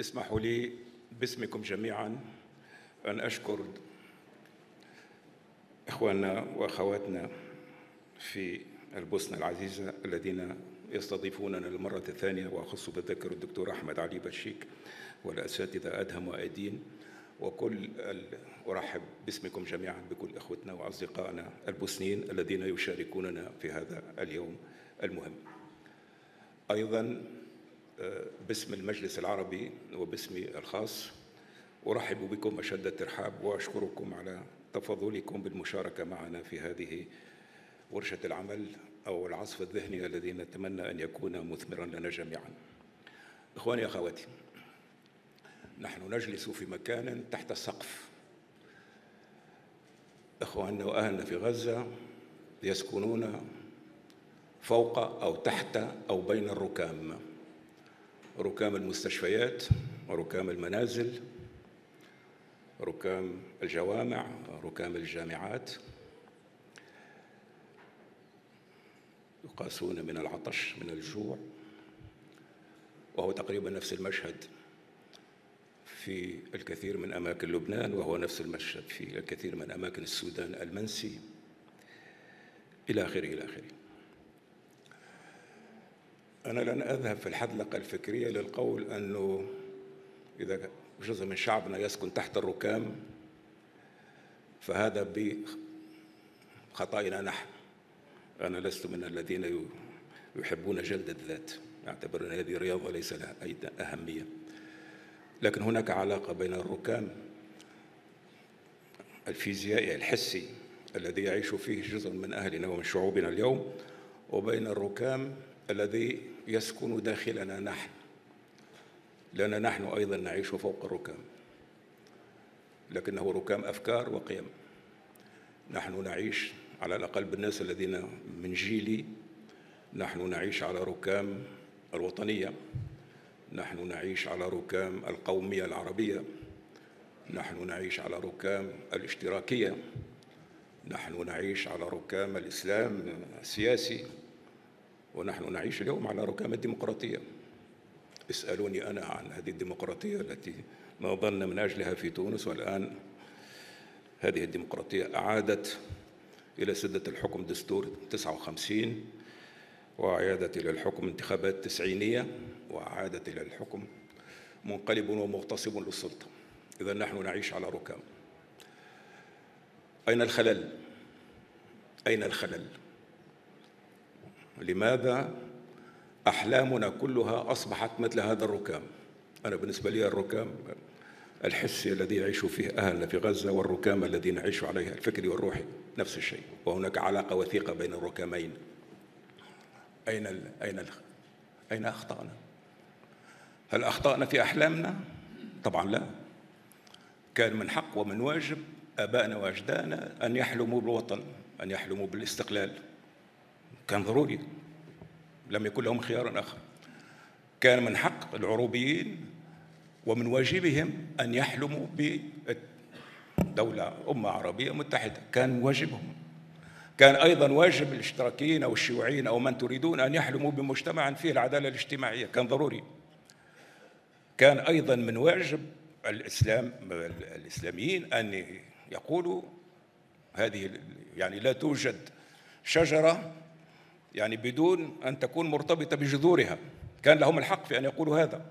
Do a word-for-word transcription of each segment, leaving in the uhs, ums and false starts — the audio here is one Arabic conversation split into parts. اسمحوا لي باسمكم جميعا أن أشكر إخواننا وأخواتنا في البوسنة العزيزة الذين يستضيفوننا للمرة الثانية، وأخص بالذكر الدكتور أحمد علي بشيك والأساتذة أدهم وأدين وكل ال... أرحب باسمكم جميعا بكل إخوتنا وأصدقائنا البوسنيين الذين يشاركوننا في هذا اليوم المهم. أيضا باسم المجلس العربي وباسمي الخاص أرحب بكم أشد الترحاب وأشكركم على تفضلكم بالمشاركة معنا في هذه ورشة العمل أو العصف الذهني الذي نتمنى أن يكون مثمرا لنا جميعا. إخواني أخواتي، نحن نجلس في مكان تحت السقف. إخواننا وأهلنا في غزة يسكنون فوق أو تحت أو بين الركام، ركام المستشفيات وركام المنازل، ركام الجوامع، ركام الجامعات، يقاسون من العطش من الجوع، وهو تقريبا نفس المشهد في الكثير من أماكن لبنان، وهو نفس المشهد في الكثير من أماكن السودان المنسي إلى آخره إلى آخره. أنا لن أذهب في الحدلقة الفكرية للقول أنه إذا جزء من شعبنا يسكن تحت الركام فهذا بخطأنا نحن. أنا لست من الذين يحبون جلد الذات، أعتبر أن هذه رياضة ليس لها أي أهمية، لكن هناك علاقة بين الركام الفيزيائي الحسي الذي يعيش فيه جزء من أهلنا ومن شعوبنا اليوم، وبين الركام الذي يسكن داخلنا نحن، لأن نحن أيضا نعيش فوق الركام، لكنه ركام أفكار وقيم. نحن نعيش على الأقل بالناس الذين من جيلي، نحن نعيش على ركام الوطنية، نحن نعيش على ركام القومية العربية، نحن نعيش على ركام الاشتراكية، نحن نعيش على ركام الإسلام السياسي، ونحن نعيش اليوم على ركام الديمقراطية. اسألوني أنا عن هذه الديمقراطية التي ناضلنا من أجلها في تونس، والآن هذه الديمقراطية أعادت إلى سدة الحكم دستور تسعة وخمسين، وعادت إلى الحكم انتخابات تسعينية، وعادت إلى الحكم منقلب ومغتصب للسلطة. إذا نحن نعيش على ركام. أين الخلل؟ أين الخلل؟ لماذا أحلامنا كلها أصبحت مثل هذا الركام؟ أنا بالنسبة لي الركام الحسي الذي يعيش فيه أهلنا في غزة والركام الذي نعيش عليه الفكري والروحي نفس الشيء، وهناك علاقة وثيقة بين الركامين. أين ال أين ال أين أخطأنا؟ هل أخطأنا في أحلامنا؟ طبعا لا. كان من حق ومن واجب آبائنا وأجدادنا أن يحلموا بالوطن، أن يحلموا بالاستقلال، كان ضروري، لم يكن لهم خيار آخر. كان من حق العروبيين ومن واجبهم أن يحلموا بدولة أمة عربية متحدة، كان واجبهم. كان أيضا واجب الاشتراكيين أو الشيوعيين أو من تريدون أن يحلموا بمجتمع فيه العدالة الاجتماعية، كان ضروري. كان أيضا من واجب الإسلام الإسلاميين أن يقولوا هذه يعني لا توجد شجرة يعني بدون أن تكون مرتبطة بجذورها، كان لهم الحق في أن يقولوا هذا.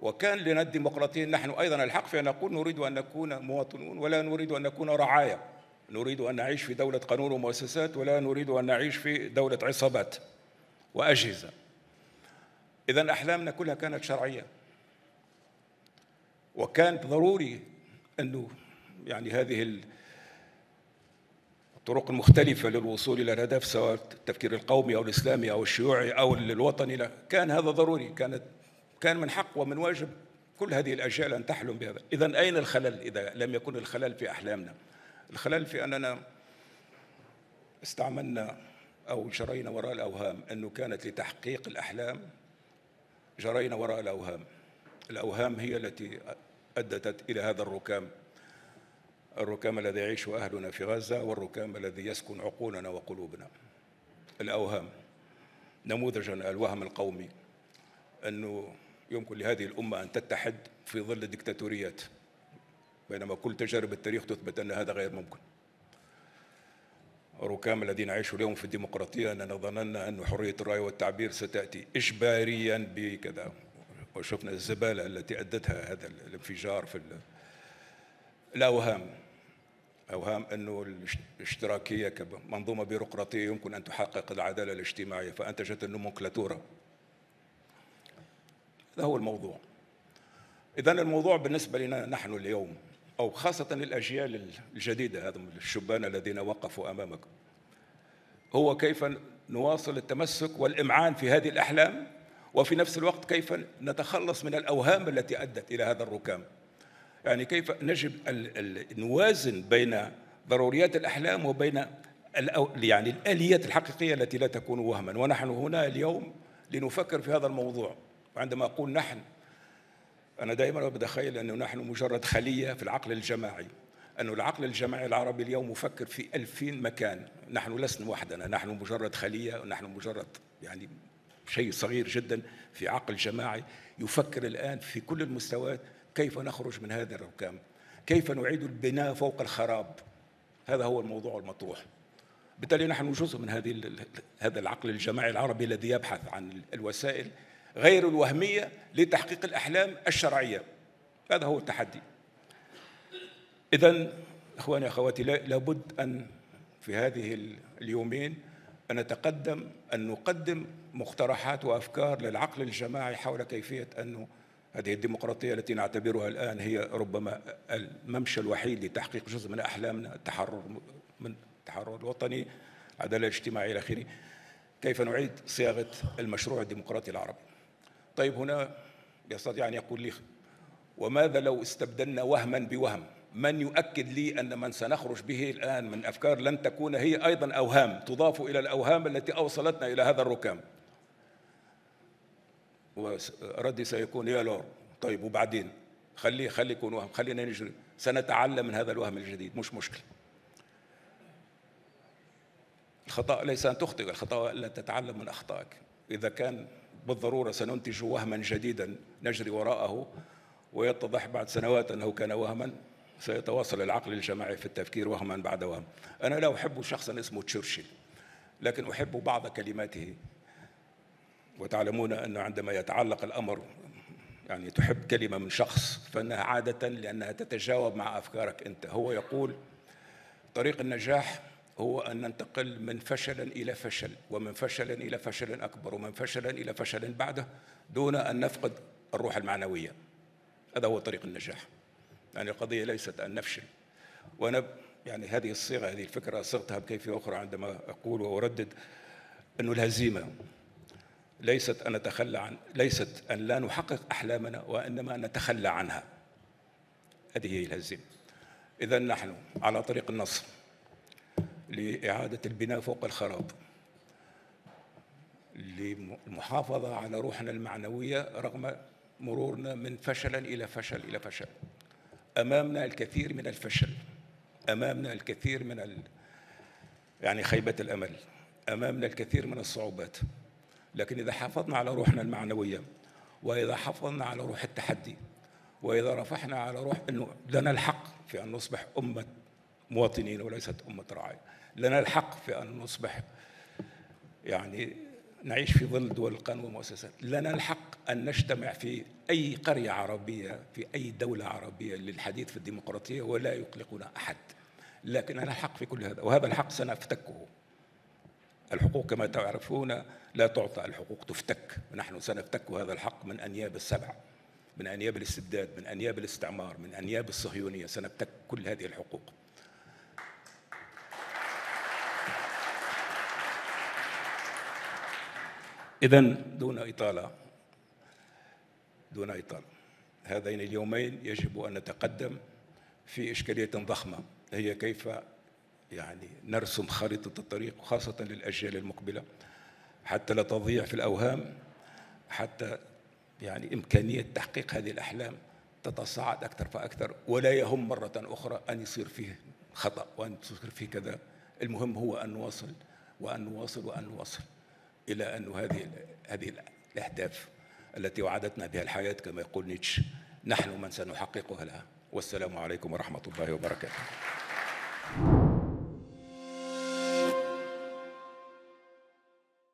وكان لنا الديمقراطيين نحن أيضا الحق في أن نقول نريد أن نكون مواطنون ولا نريد أن نكون رعايا، نريد أن نعيش في دولة قانون ومؤسسات ولا نريد أن نعيش في دولة عصابات وأجهزة. إذن أحلامنا كلها كانت شرعية، وكان ضروري أنه يعني هذه الطرق المختلفة للوصول إلى الهدف سواء التفكير القومي أو الإسلامي أو الشيوعي أو الوطني، كان هذا ضروري، كانت كان من حق ومن واجب كل هذه الأجيال أن تحلم بهذا. إذن أين الخلل إذا لم يكن الخلل في أحلامنا؟ الخلل في أننا استعملنا أو جرينا وراء الأوهام، أنه كانت لتحقيق الأحلام جرينا وراء الأوهام. الأوهام هي التي أدت إلى هذا الركام، الركام الذي يعيش أهلنا في غزة والركام الذي يسكن عقولنا وقلوبنا. الأوهام، نموذجا الوهم القومي، أنه يمكن لهذه الأمة أن تتحد في ظل الدكتاتوريات، بينما كل تجارب التاريخ تثبت أن هذا غير ممكن. ركام الذين عاشوا اليوم في الديمقراطية أننا ظننا أن حرية الرأي والتعبير ستأتي إجباريا بكذا، وشفنا الزبالة التي أدتها هذا الانفجار في الأوهام، أوهام أنه الاشتراكية كمنظومة بيروقراطية يمكن أن تحقق العدالة الاجتماعية، فأنتجت النومنكلاتورة. هذا هو الموضوع. إذن الموضوع بالنسبة لنا نحن اليوم، أو خاصة للأجيال الجديدة، هذم الشبان الذين وقفوا أمامك، هو كيف نواصل التمسك والإمعان في هذه الأحلام، وفي نفس الوقت كيف نتخلص من الأوهام التي أدت إلى هذا الركام. يعني كيف نجب نوازن بين ضروريات الأحلام وبين يعني الآليات الحقيقية التي لا تكون وهما. ونحن هنا اليوم لنفكر في هذا الموضوع. وعندما أقول نحن، أنا دائما بتخيل أنه نحن مجرد خلية في العقل الجماعي، أنه العقل الجماعي العربي اليوم مفكر في ألفين مكان، نحن لسنا وحدنا، نحن مجرد خلية، ونحن مجرد يعني شيء صغير جدا في عقل جماعي يفكر الآن في كل المستويات كيف نخرج من هذا الركام، كيف نعيد البناء فوق الخراب. هذا هو الموضوع المطروح. بالتالي نحن جزء من هذه هذا العقل الجماعي العربي الذي يبحث عن الوسائل غير الوهمية لتحقيق الأحلام الشرعية. هذا هو التحدي. إذن إخواني أخواتي، لابد أن في هذه اليومين أن نتقدم أن نقدم مقترحات وأفكار للعقل الجماعي حول كيفية أن هذه الديمقراطية التي نعتبرها الآن هي ربما الممشى الوحيد لتحقيق جزء من أحلامنا، التحرر من التحرر الوطني، العدالة الاجتماعية إلى آخره، كيف نعيد صياغة المشروع الديمقراطي العربي. طيب، هنا يستطيع أن يقول لي وماذا لو استبدلنا وهما بوهم؟ من يؤكد لي أن من سنخرج به الآن من أفكار لن تكون هي أيضا أوهام تضاف إلى الأوهام التي أوصلتنا إلى هذا الركام؟ وردي سيكون يا لور، طيب وبعدين خليه خليه يكون وهم، خلينا نجري، سنتعلم من هذا الوهم الجديد، مش مشكلة. الخطأ ليس أن تخطئ، الخطأ ألا تتعلم من أخطائك. إذا كان بالضرورة سننتج وهما جديدا نجري وراءه ويتضح بعد سنوات أنه كان وهما، سيتواصل العقل الجماعي في التفكير وهما بعد وهم. أنا لا أحب شخصا اسمه تشرشل، لكن أحب بعض كلماته، وتعلمون أنه عندما يتعلق الأمر يعني تحب كلمة من شخص فإنها عادة لأنها تتجاوب مع أفكارك أنت. هو يقول طريق النجاح هو أن ننتقل من فشل إلى فشل، ومن فشل إلى فشل أكبر، ومن فشل إلى فشل بعده، دون أن نفقد الروح المعنوية. هذا هو طريق النجاح. يعني القضية ليست أن نفشل. وأنا يعني هذه الصيغة، هذه الفكرة صغتها بكيفية أخرى عندما أقول وأردد أن الهزيمة ليست أن نتخلى عن، ليست أن لا نحقق أحلامنا، وإنما أن نتخلى عنها. هذه هي الهزيمة. إذن نحن على طريق النصر لإعادة البناء فوق الخراب، للمحافظة على روحنا المعنوية رغم مرورنا من فشل إلى فشل إلى فشل. أمامنا الكثير من الفشل، أمامنا الكثير من ال... يعني خيبة الأمل، أمامنا الكثير من الصعوبات، لكن إذا حافظنا على روحنا المعنوية، وإذا حافظنا على روح التحدي، وإذا رفعنا على روح أنه لنا الحق في أن نصبح أمة مواطنين وليست أمة رعاية، لنا الحق في أن نصبح يعني نعيش في ظل دول القانون والمؤسسات، لنا الحق أن نجتمع في أي قرية عربية في أي دولة عربية للحديث في الديمقراطية ولا يقلقنا أحد، لكن لنا الحق في كل هذا، وهذا الحق سنفتكه. الحقوق كما تعرفون لا تعطى، الحقوق تفتك. نحن سنفتك هذا الحق من أنياب السبع، من أنياب الاستبداد، من أنياب الاستعمار، من أنياب الصهيونية، سنفتك كل هذه الحقوق. إذن دون إطالة، دون إطالة، هذين اليومين يجب أن نتقدم في إشكالية ضخمة، هي كيف يعني نرسم خريطة الطريق خاصة للأجيال المقبلة، حتى لا تضيع في الأوهام، حتى يعني إمكانية تحقيق هذه الأحلام تتصاعد أكثر فأكثر، ولا يهم مرة أخرى أن يصير فيه خطأ وأن يصير فيه كذا. المهم هو أن نواصل وأن نواصل وأن نواصل إلى أن هذه هذه الأهداف التي وعدتنا بها الحياة كما يقول نيتشه، نحن من سنحققها لها. والسلام عليكم ورحمة الله وبركاته.